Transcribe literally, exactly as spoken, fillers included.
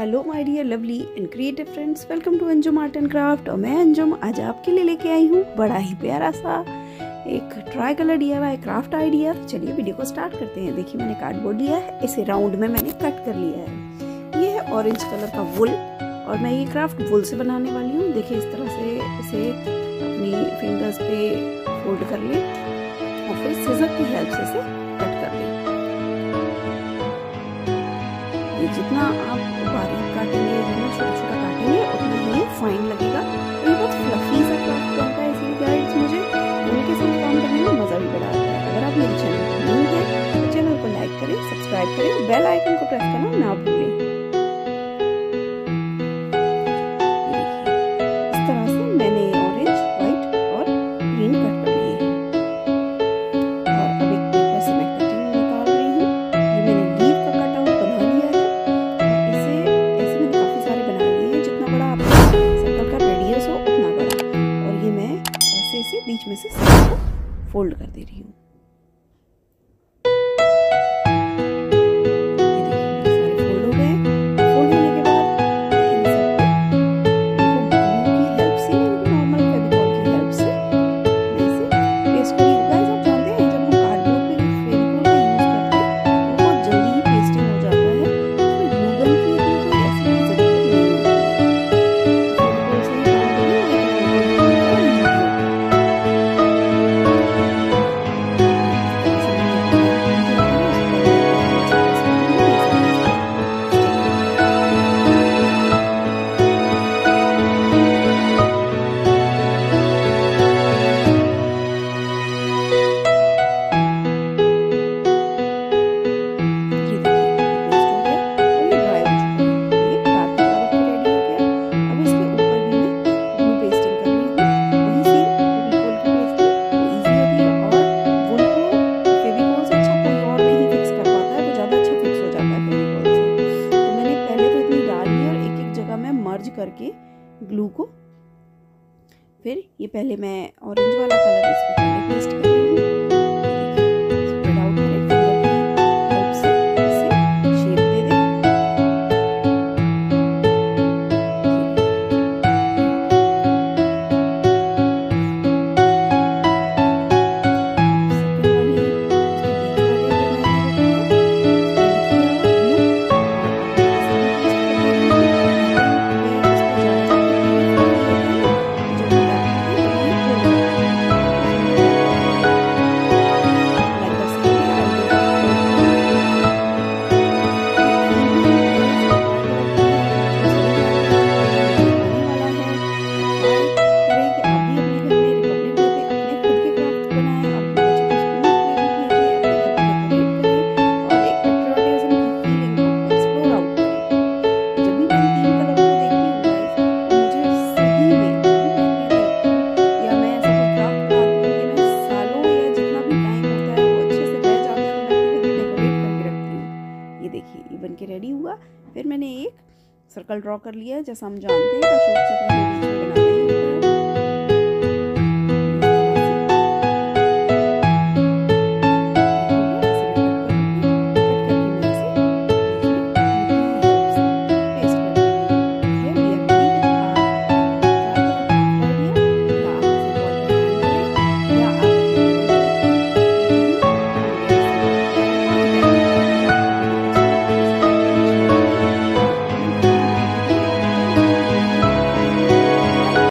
Hello my dear lovely and creative friends, welcome to Anjum art and craft. और मैं अंजुम आज आपके लिए लेके आई हूँ बड़ा ही प्यारा सा एक try colour DIY craft idea. चलिए वीडियो को स्टार्ट करते हैं। देखिए मैंने कार्डबोर्ड लिया है, इसे राउंड में मैंने कट कर लिया है। ये है ऑरेंज कलर का वुल और मैं ये क्राफ्ट वुल से बनाने वाली हूँ। देखिए इस तरह से इसे अपनी फिंगर्स पे फोल्ड कर लें और फिर सिजर की हेल्प से इसे कट कर लें। जितना आप बारीक काटेंगे, जितना छोटा छोटा काटेंगे उतना ही फाइन लगेगा। ये बहुत फ्लफी सा क्राफ्ट बनता है, इसलिए गाइड्स मुझे उनके साथ काम करने में मज़ा भी बड़ा आता है। अगर आप मेरे चैनल पर न्यू हैं तो चैनल को लाइक करें, सब्सक्राइब करें, बेल आइकन को प्रेस करना ना भूलें। इस तरह से मैंने ऑरेंज, व्हाइट और ग्रीन कट कर लिए हैं और अब एक पेपर से मैं कटिंग निकाल रही हूँ। ये मैंने लीफ का बीच में से सबको फोल्ड कर दे रही हूँ। करके ग्लू को फिर ये पहले मैं ऑरेंज वाला कलर इसमें पहले पेस्ट कर रही हूँ। रेडी हुआ। फिर मैंने एक सर्कल ड्रॉ कर लिया है, जैसा हम जानते हैं।